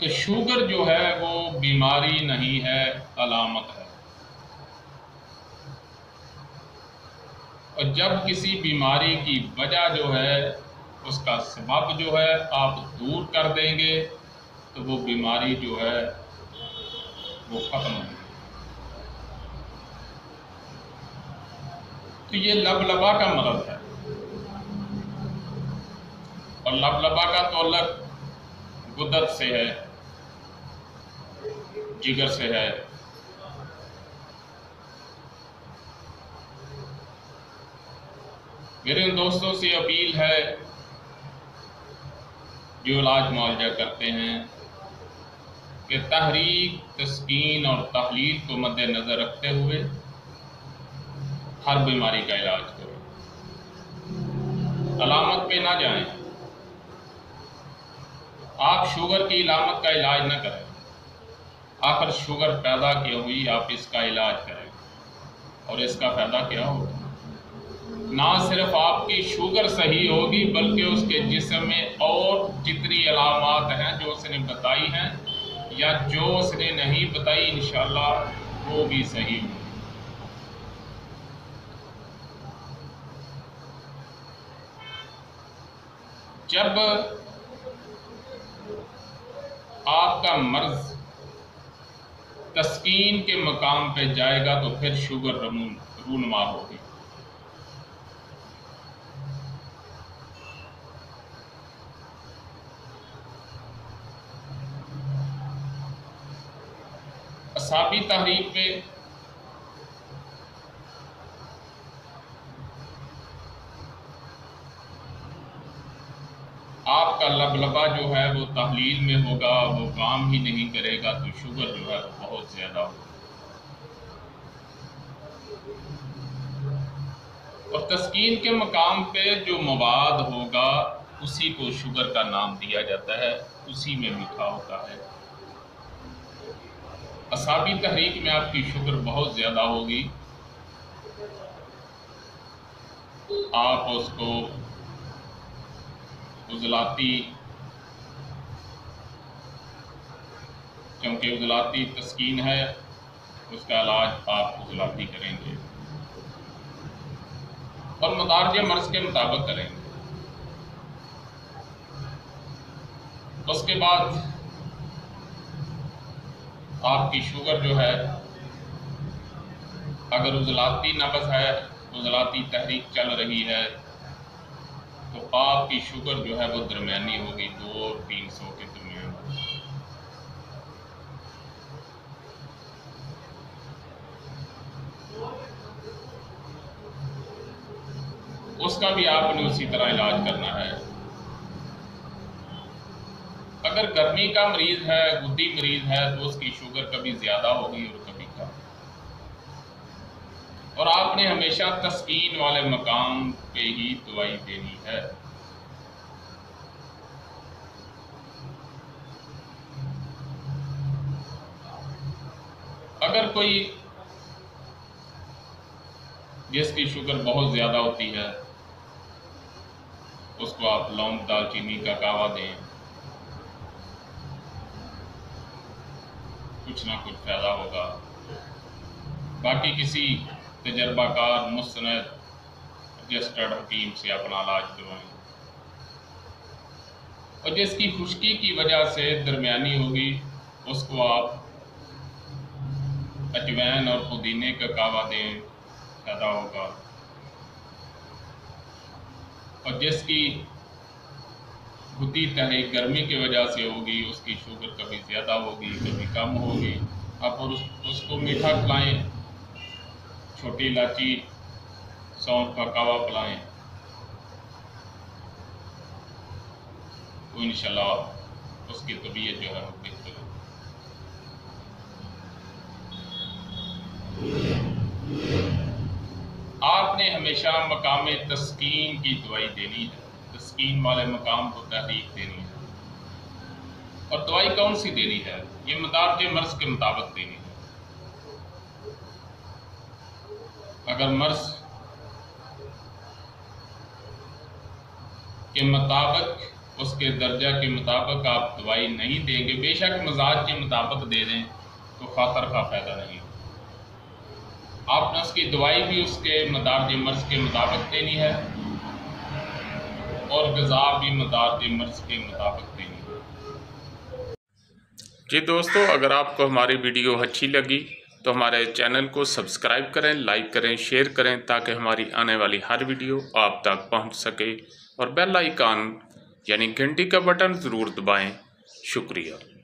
कि शुगर जो है वो बीमारी नहीं है, अलामत है। और जब किसी बीमारी की वजह जो है, उसका सबब जो है आप दूर कर देंगे तो वो बीमारी जो है वो ख़त्म हो जाएगी। तो ये लबलबा का मरज़ है, और लबलबा का ताल्लुक़ गुदत से है, जिगर से है। मेरे दोस्तों से अपील है जो इलाज मुआवजा करते हैं कि तहरीक, तस्कीन और तहलील को मद्देनज़र रखते हुए हर बीमारी का इलाज करें, अलामत पे ना जाएं। आप शुगर की अलामत का इलाज ना करें, आखिर शुगर पैदा क्यों हुई, आप इसका इलाज करें। और इसका फ़ायदा क्या होगा? ना सिर्फ आपकी शुगर सही होगी बल्कि उसके जिस्म में और जितनी अलामात हैं जो उसने बताई हैं या जो उसने नहीं बताई, इंशाल्लाह वो भी सही होगी। जब आपका मर्ज तस्कीन के मकाम पे जाएगा तो फिर शुगर रूनुमा होगी। साबी तहरीक पे आपका लबलबा जो है वो तहलील में होगा, वो काम ही नहीं करेगा तो शुगर जो है वो बहुत ज़्यादा होगा। और तस्कीन के मकाम पे जो मवाद होगा उसी को शुगर का नाम दिया जाता है, उसी में लिखा होता है। असाबी तहरीक में आपकी शुगर बहुत ज़्यादा होगी, आप उसको उजलाती, क्योंकि उजलाती तस्कीन है, उसका इलाज आप उजलाती करेंगे और मदारज मर्ज़ के मुताबिक करेंगे। उसके बाद आपकी शुगर जो है, अगर उजलाती नब्ज़ है, उजलाती तहरीक चल रही है तो आपकी शुगर जो है वो दरमियानी होगी, 200 और 300 के दरमियान। उसका भी आपने उसी तरह इलाज करना है। अगर गर्मी का मरीज़ है, गुद्दी मरीज़ है, तो उसकी शुगर कभी ज़्यादा होगी और कभी कम। और आपने हमेशा तस्कीन वाले मकाम पे ही दवाई देनी है। अगर कोई जिसकी शुगर बहुत ज़्यादा होती है उसको आप लौंग, दालचीनी का कावा दें, कुछ ना कुछ फ़ायदा होगा। बाकी किसी तजर्बाकार, मुस्तनद, रजिस्टर्ड हकीम से अपना इलाज करवाएं। और जिसकी खुश्की की वजह से दरमियानी होगी उसको आप अजवाइन और पुदीने का कावा दें, फ़ायदा होगा। और जिसकी गुद्दी तहरीक गर्मी की वजह से होगी उसकी शुगर कभी ज़्यादा होगी कभी कम होगी, आप उसको मीठा खिलाएँ, छोटी इलायची, सौंफ का कावा पिलाएँ तो इंशाल्लाह उसकी तबीयत जो है वो बेहतर होगी। आपने हमेशा मकाम तस्कीन की दवाई देनी है, तस्कीन वाले मकाम को तहरीक देनी है। और दवाई कौन सी देनी है, ये मदारज मर्ज़ के मुताबिक देनी है। अगर मर्ज़ के मुताबिक उसके दर्जा के मुताबिक आप दवाई नहीं देंगे, बेशक मजाज के मुताबिक दे दें तो खातर का फ़ायदा नहीं होगा। आपने उसकी दवाई भी उसके मदारज मर्ज़ के मुताबिक देनी है और गज़ा भी मदारज मर्ज़ के मुताबिक देनी है। जी दोस्तों, अगर आपको हमारी वीडियो अच्छी लगी तो हमारे चैनल को सब्सक्राइब करें, लाइक करें, शेयर करें ताकि हमारी आने वाली हर वीडियो आप तक पहुँच सके और बेल आइकॉन यानी घंटी का बटन ज़रूर दबाएं। शुक्रिया।